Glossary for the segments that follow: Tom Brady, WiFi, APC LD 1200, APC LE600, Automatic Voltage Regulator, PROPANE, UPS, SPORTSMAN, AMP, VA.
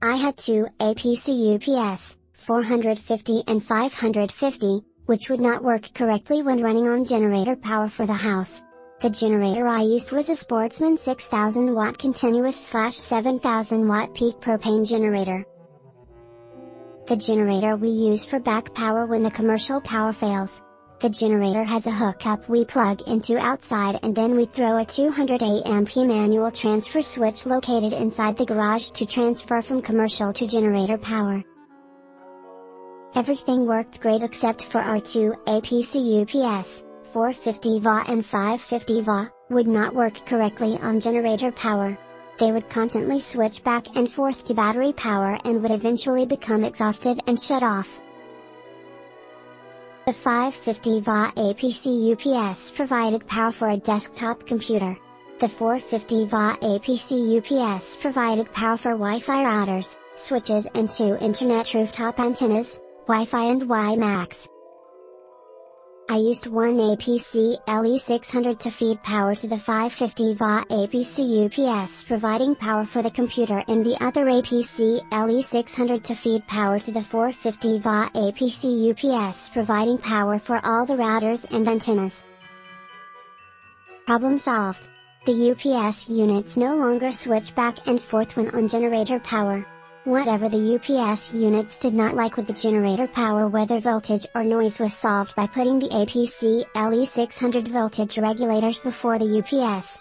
I had two APC UPS, 450 and 550, which would not work correctly when running on generator power for the house. The generator I used was a Sportsman 6000 watt continuous/7000 watt peak propane generator. The generator we use for back power when the commercial power fails. The generator has a hookup we plug into outside, and then we throw a 200 amp manual transfer switch located inside the garage to transfer from commercial to generator power. Everything worked great except for our two APC UPS, 450 VA and 550 VA, would not work correctly on generator power. They would constantly switch back and forth to battery power and would eventually become exhausted and shut off. The 550 VA APC UPS provided power for a desktop computer. The 450 VA APC UPS provided power for Wi-Fi routers, switches and two internet rooftop antennas, Wi-Fi and WiMAX. I used one APC LE600 to feed power to the 550 VA APC UPS, providing power for the computer, and the other APC LE600 to feed power to the 450 VA APC UPS, providing power for all the routers and antennas. Problem solved. The UPS units no longer switch back and forth when on generator power. Whatever the UPS units did not like with the generator power, whether voltage or noise, was solved by putting the APC LE600 voltage regulators before the UPS.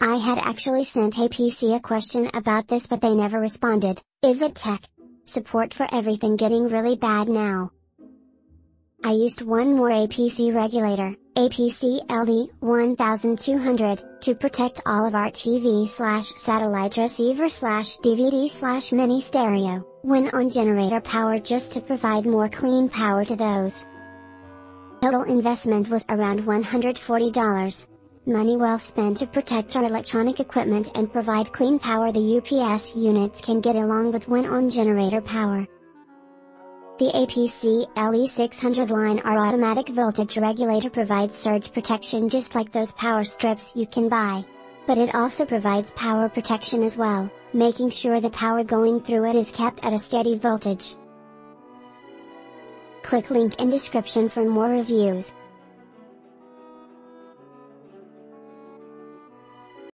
I had actually sent APC a question about this, but they never responded. Is it tech support for everything getting really bad now? I used one more APC regulator, APC LD 1200, to protect all of our TV/satellite receiver/DVD/mini stereo, when on generator power, just to provide more clean power to those. Total investment was around $140. Money well spent to protect our electronic equipment and provide clean power the UPS units can get along with when on generator power. The APC LE600 line, our automatic voltage regulator, provides surge protection just like those power strips you can buy. But it also provides power protection as well, making sure the power going through it is kept at a steady voltage. Click link in description for more reviews.